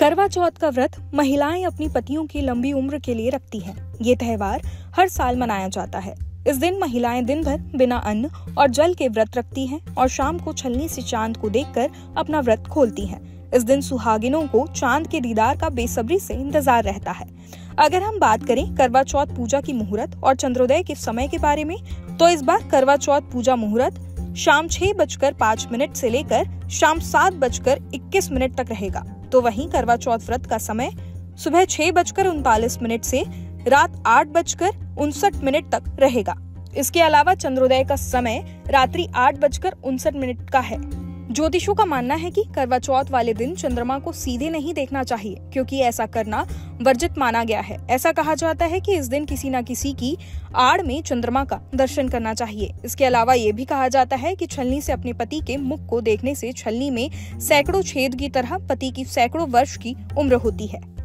करवा चौथ का व्रत महिलाएं अपनी पतियों की लंबी उम्र के लिए रखती हैं। ये त्यौहार हर साल मनाया जाता है। इस दिन महिलाएं दिन भर बिना अन्न और जल के व्रत रखती हैं और शाम को छलनी से चांद को देखकर अपना व्रत खोलती हैं। इस दिन सुहागिनों को चांद के दीदार का बेसब्री से इंतजार रहता है। अगर हम बात करें करवा चौथ पूजा की मुहूर्त और चंद्रोदय के समय के बारे में, तो इस बार करवा चौथ पूजा मुहूर्त शाम 6:05 से लेकर शाम 7:21 तक रहेगा, तो वहीं करवा चौथ व्रत का समय सुबह 6:39 से रात 8:59 तक रहेगा। इसके अलावा चंद्रोदय का समय रात्रि 8:59 का है। ज्योतिषों का मानना है कि करवा चौथ वाले दिन चंद्रमा को सीधे नहीं देखना चाहिए, क्योंकि ऐसा करना वर्जित माना गया है। ऐसा कहा जाता है कि इस दिन किसी न किसी की आड़ में चंद्रमा का दर्शन करना चाहिए। इसके अलावा ये भी कहा जाता है कि छलनी से अपने पति के मुख को देखने से छलनी में सैकड़ों छेद की तरह पति की सैकड़ों वर्ष की उम्र होती है।